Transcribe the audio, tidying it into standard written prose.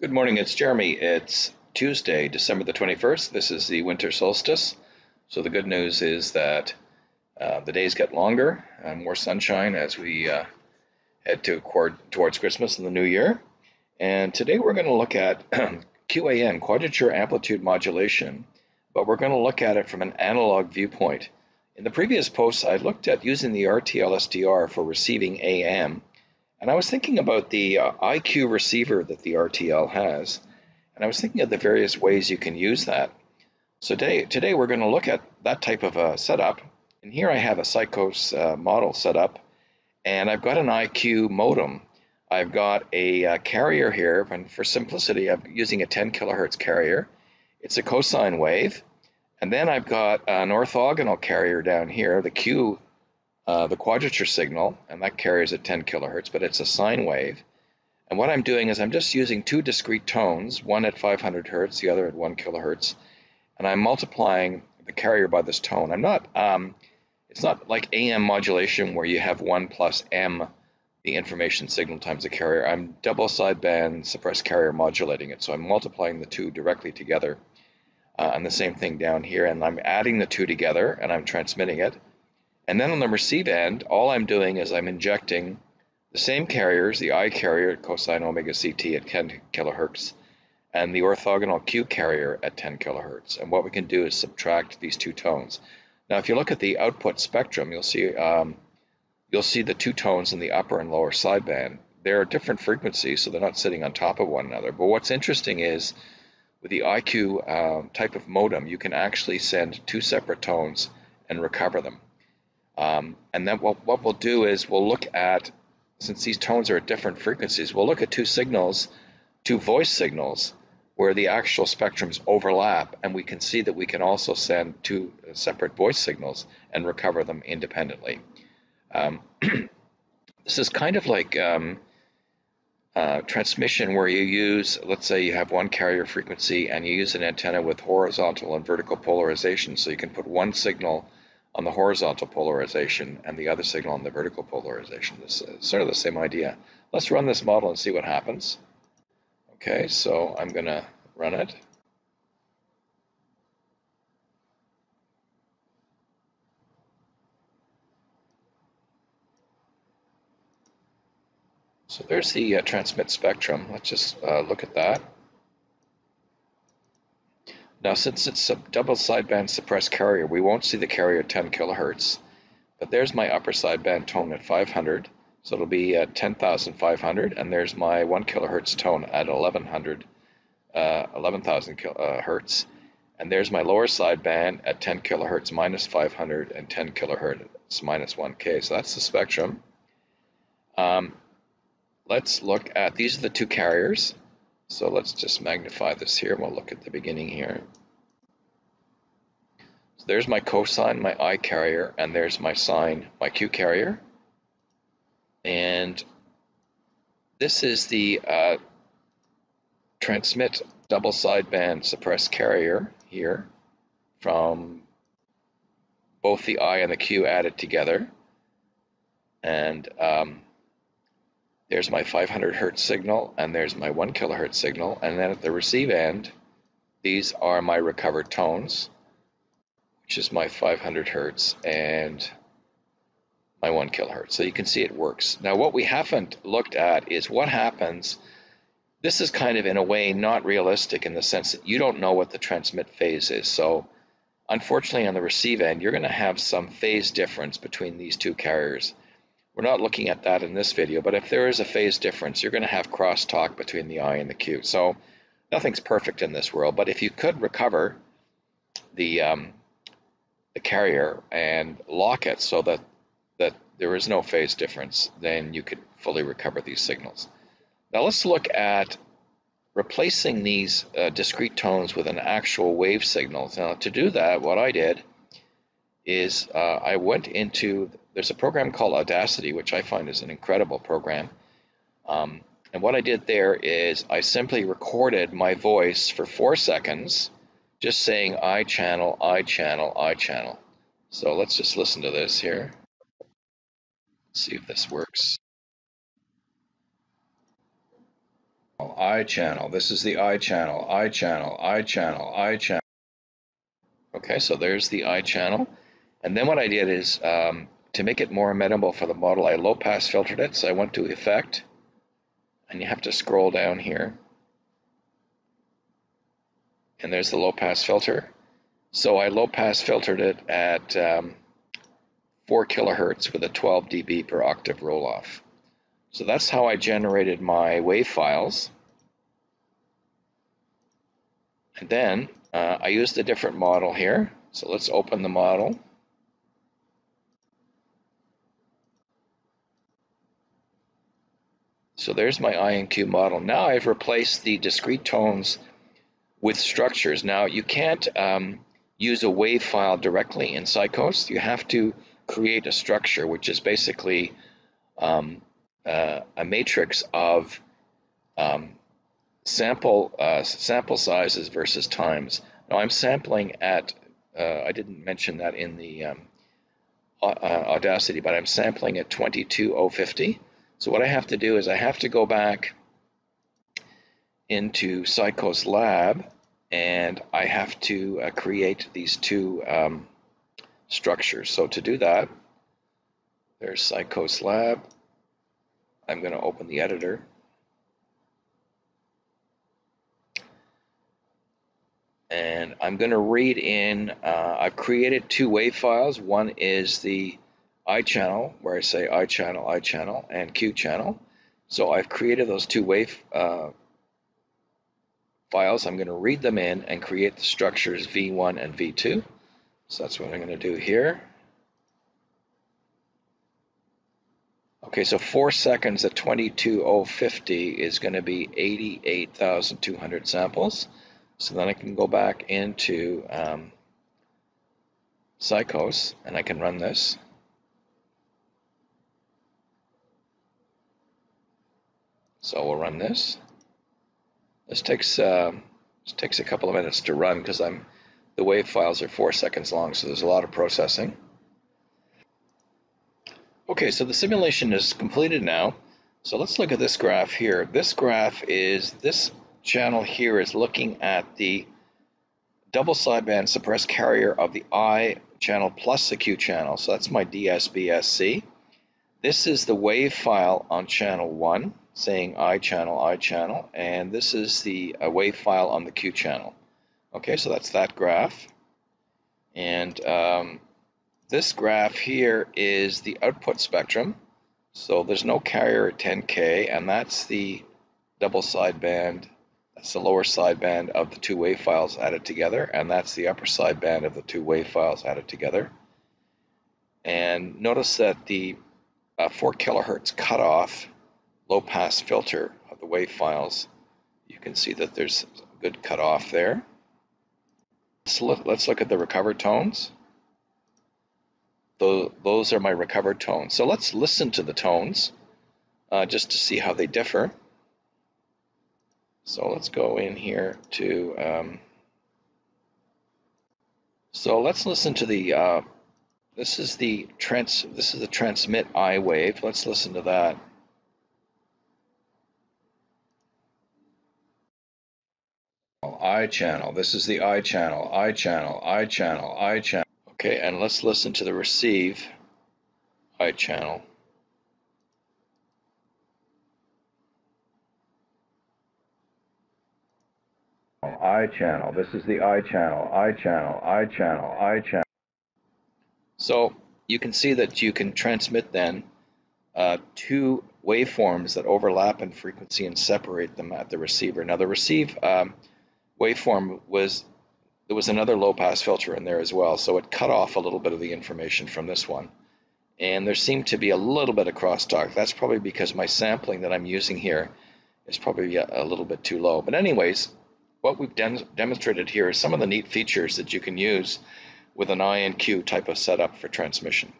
Good morning, it's Jeremy. It's Tuesday, December the 21st. This is the winter solstice. So the good news is that the days get longer and more sunshine as we head towards Christmas and the new year. And today we're going to look at QAM, Quadrature Amplitude Modulation, but we're going to look at it from an analog viewpoint. In the previous posts, I looked at using the RTLSDR for receiving AM. And I was thinking about the IQ receiver that the RTL has, and I was thinking of the various ways you can use that. So today we're going to look at that type of a setup. And here I have a Scicos model set up, and I've got an IQ modem. I've got a carrier here, and for simplicity, I'm using a 10 kilohertz carrier. It's a cosine wave, and then I've got an orthogonal carrier down here, the Q. The quadrature signal, and that carries at 10 kilohertz, but it's a sine wave. And what I'm doing is I'm just using two discrete tones, one at 500 hertz, the other at 1 kilohertz, and I'm multiplying the carrier by this tone. I'm not, it's not like AM modulation where you have 1 plus M, the information signal times the carrier. I'm double sideband suppressed carrier modulating it, so I'm multiplying the two directly together. And the same thing down here, and I'm adding the two together, and I'm transmitting it. And then on the receive end, all I'm doing is I'm injecting the same carriers, the I carrier at cosine omega CT at 10 kilohertz, and the orthogonal Q carrier at 10 kilohertz. And what we can do is subtract these two tones. Now, if you look at the output spectrum, you'll see the two tones in the upper and lower sideband. They're different frequencies, so they're not sitting on top of one another. But what's interesting is with the IQ type of modem, you can actually send two separate tones and recover them. And then what we'll do is we'll look at, since these tones are at different frequencies, we'll look at two signals, two voice signals, where the actual spectrums overlap, and we can see that we can also send two separate voice signals and recover them independently. This is kind of like transmission where you use, let's say you have one carrier frequency and you use an antenna with horizontal and vertical polarization, so you can put one signal on the horizontal polarization and the other signal on the vertical polarization. This is sort of the same idea. Let's run this model and see what happens. Okay, so I'm going to run it. So there's the transmit spectrum. Let's just look at that. Now, since it's a double sideband suppressed carrier, we won't see the carrier at 10 kilohertz. But there's my upper sideband tone at 500, so it'll be at 10,500, and there's my 1 kilohertz tone at 11,000 hertz, and there's my lower sideband at 10 kilohertz minus 500 and 10 kilohertz minus 1K. So that's the spectrum. Let's look at, these are the two carriers. So let's just magnify this here, and we'll look at the beginning here. So there's my cosine, my I carrier, and there's my sine, my Q carrier. And this is the transmit double sideband suppressed carrier here from both the I and the Q added together. And there's my 500 hertz signal, and there's my 1 kilohertz signal, and then at the receive end, these are my recovered tones, which is my 500 hertz and my 1 kilohertz. So you can see it works. Now, what we haven't looked at is what happens. This is kind of, in a way, not realistic in the sense that you don't know what the transmit phase is. So, unfortunately, on the receive end, you're going to have some phase difference between these two carriers. We're not looking at that in this video, but if there is a phase difference, you're going to have crosstalk between the I and the Q. So nothing's perfect in this world, but if you could recover the carrier and lock it so that there is no phase difference, then you could fully recover these signals. Now let's look at replacing these discrete tones with an actual wave signal. Now to do that, what I did is I went into, there's a program called Audacity, which I find is an incredible program. And what I did there is I simply recorded my voice for 4 seconds, just saying I channel, I channel, I channel. So let's just listen to this here. See if this works. I channel. This is the I channel, I channel, I channel, I channel. Okay, so there's the I channel. And then what I did is, to make it more amenable for the model, I low pass filtered it. So I went to Effect, and you have to scroll down here. And there's the low pass filter. So I low pass filtered it at 4 kilohertz with a 12 dB per octave roll off. So that's how I generated my wave files. And then I used a different model here. So let's open the model. So there's my INQ model. Now I've replaced the discrete tones with structures. Now you can't use a wave file directly in Scicos. You have to create a structure, which is basically a matrix of sample sizes versus times. Now I'm sampling at, I didn't mention that in the Audacity, but I'm sampling at 22050. So what I have to do is I have to go back into Scicos Lab, and I have to create these two structures. So to do that, there's Scicos Lab. I'm going to open the editor. And I'm going to read in, I've created two wave files. One is the I channel, where I say I channel, and Q channel. So I've created those two wave files. I'm going to read them in and create the structures V1 and V2. So that's what I'm going to do here. Okay, so 4 seconds at 22050 is going to be 88,200 samples. So then I can go back into Scicos, and I can run this. So we'll run this. This takes a couple of minutes to run because the wave files are 4 seconds long, so there's a lot of processing. Okay, so the simulation is completed now. So let's look at this graph here. This graph is, this channel here is looking at the double sideband suppressed carrier of the I channel plus the Q channel. So that's my DSBSC. This is the wave file on channel 1, saying I channel, and this is the wave file on the Q channel. Okay, so that's that graph. And this graph here is the output spectrum. So there's no carrier at 10K, and that's the double sideband. That's the lower sideband of the two wave files added together, and that's the upper sideband of the two wave files added together. And notice that the 4 kilohertz cutoff low pass filter of the wave files, you can see that there's a good cutoff there. Let's look at the recovered tones. Those are my recovered tones. So let's listen to the tones just to see how they differ. So let's go in here to, so let's listen to the, this is the transmit I wave. Let's listen to that. I channel, this is the I channel, I channel, I channel, I channel. Okay, and let's listen to the receive I channel. I channel, this is the I channel, I channel, I channel, I channel. So you can see that you can transmit then two waveforms that overlap in frequency and separate them at the receiver. Now the receive waveform was, there was another low-pass filter in there as well, so it cut off a little bit of the information from this one. And there seemed to be a little bit of crosstalk. That's probably because my sampling that I'm using here is probably a little bit too low. But anyways, what we've demonstrated here is some of the neat features that you can use with an INQ type of setup for transmission.